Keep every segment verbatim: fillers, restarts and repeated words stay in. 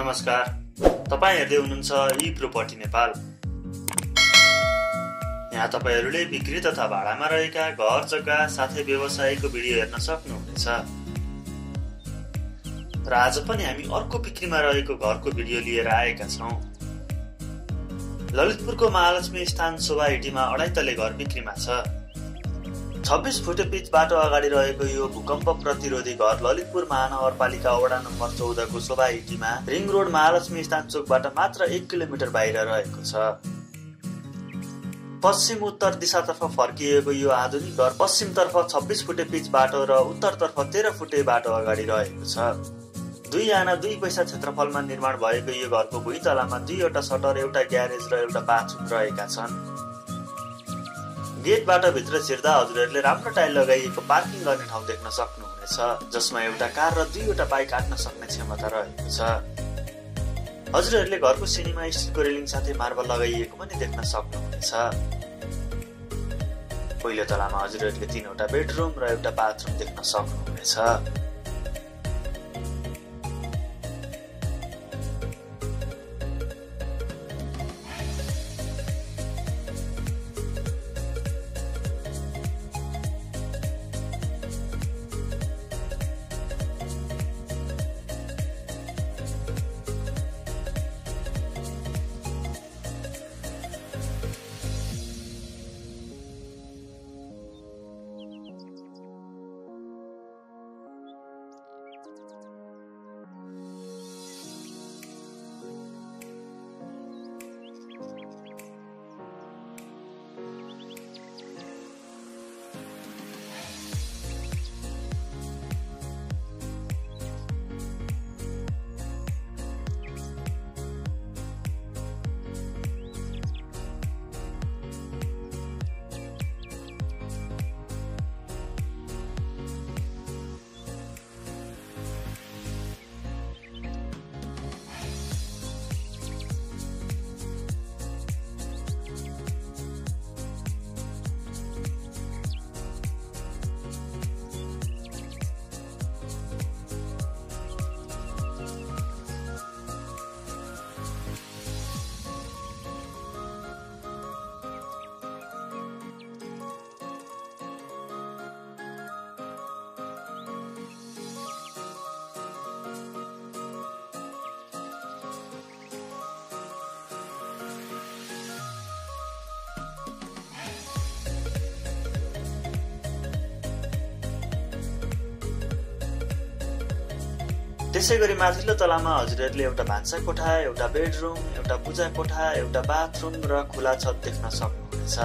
नमस्कार, तपाईं हेर्दै हुनुहुन्छ eProperty नेपाल। यहाँ तपाईंहरूले बिक्री तथा भाडामा रहेका घर जग्गा साथै व्यवसायको भिडियो हेर्न सक्नुहुनेछ। र आज पनि हामी अर्को बिक्रीमा रहेको घरको भिडियो लिएर आएका छौं। ललितपुरको महालक्ष्मी स्थान शोभा हिटीमा अढाई तले घर बिक्रीमा छ। छब्बीस फुटे पिच बाटो अगाडि रहेको यो भूकम्प प्रतिरोधी घर ललितपुर महानगरपालिका वडा नम्बर चौध को शोभा हिटीमा रिङरोड महालक्ष्मी स्थान चोकबाट मात्र एक किलोमिटर बाहिर रहेको छ। पश्चिम उत्तर दिशातर्फ फर्किएको यो आधुनिक घर पश्चिमतर्फ छब्बीस फुटे पिच बाटो र उत्तरतर्फ तेह्र फुटे बाटो अगाडि रहेको छ। दुई आना दुई पैसा क्षेत्रफलमा निर्माण भएको यो घरको भुई तलामा दुईवटा शटर, एउटा ग्यारेज र एउटा बाथरूम रहेका छन्। गेटबाट भित्र छिर्दा हजुरहरूले राम्रो टाइल लगाइएको पार्किङ गर्ने ठाउँ देख्न सक्नुहुनेछ, जसमा एउटा कार र दुईवटा बाइक राख्न सक्ने क्षमता रहेको छ। हजुरहरूले घरको सिनेमा स्टिलको रेलिङ साथै मार्बल लगाइएको पनि देख्न सक्नुहुनेछ। पहिलो तलामा हजुरहरूले तीनवटा बेडरुम र एउटा बाथरूम देख्न सक्नुहुनेछ। त्यसैगरी माथिल्लो तलामा हजुरहरूले एउटा भान्सा कोठा, एउटा बेडरूम, एउटा पूजा कोठा, एउटा बाथरूम र खुला छत देख्न सक्नुहुनेछ।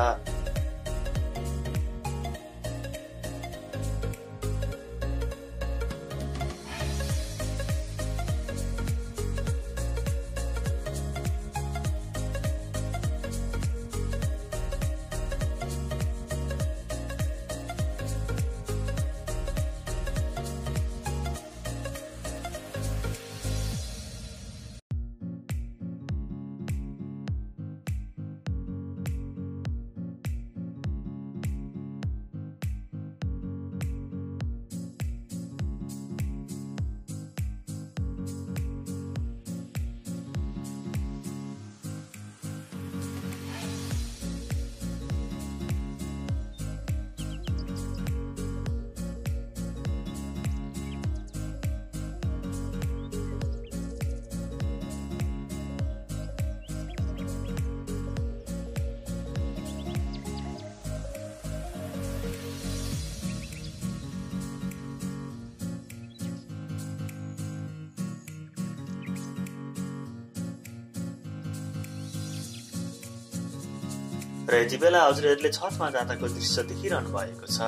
र यति बेला हजुरहरूले छतमा जाँदाको दृश्य देखिरहनु भएको छ।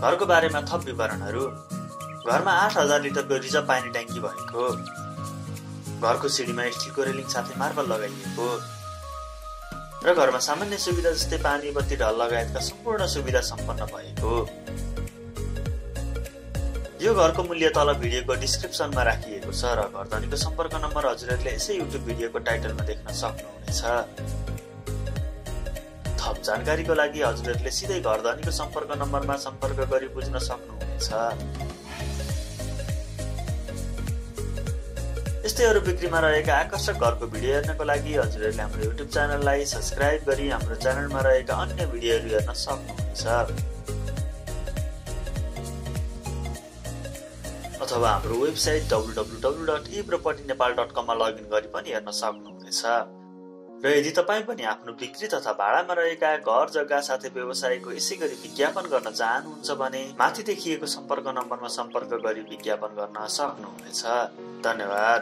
घरको बारेमा थप विवरणहरू। घरमा आठ हजार लिटरको रिजर्भ पानी ट्याङ्की भएको। घरको सिडीमा स्टिलको रेलिङ साथै मार्बल लगाइएको र घरमा सामान्य सुविधा जस्तै पानी, बत्ती, ढल लगायतका सम्पूर्ण सुविधा सम्पन्न भएको। यो घरको मूल्य तल भिडियोको डिस्क्रिप्सनमा राखिएको छ र घरधनीको सम्पर्क नम्बर हजुरहरूले यसै युट्युब भिडियोको टाइटलमा देख्न सक्नुहुनेछ। थप जानकारीको लागि हजुरहरूले सिधै घरधनीको सम्पर्क नम्बरमा सम्पर्क गरी बुझ्न सक्नुहुनेछ। यस्तै अरु बिक्रीमा रहेका आकर्षक घरको भिडियो हेर्नको लागि हजुरहरूले हाम्रो YouTube च्यानललाई सब्स्क्राइब गरी हाम्रो च्यानलमा रहेका अन्य भिडियोहरू हेर्न सक्नुहुन्छ। अथवा हाम्रो website w w w dot e property nepal dot com मा लगइन गरी पनि हेर्न सक्नुहुनेछ। र यदि तपाई पनि आफ्नो बिक्री तथा भाडामा रहेका घर जग्गा साथै व्यवसायको यसैगरी विज्ञापन गर्न चाहनुहुन्छ भने माथि देखिएको सम्पर्क नम्बरमा सम्पर्क गरी विज्ञापन गर्न सक्नुहुनेछ। धन्यवाद।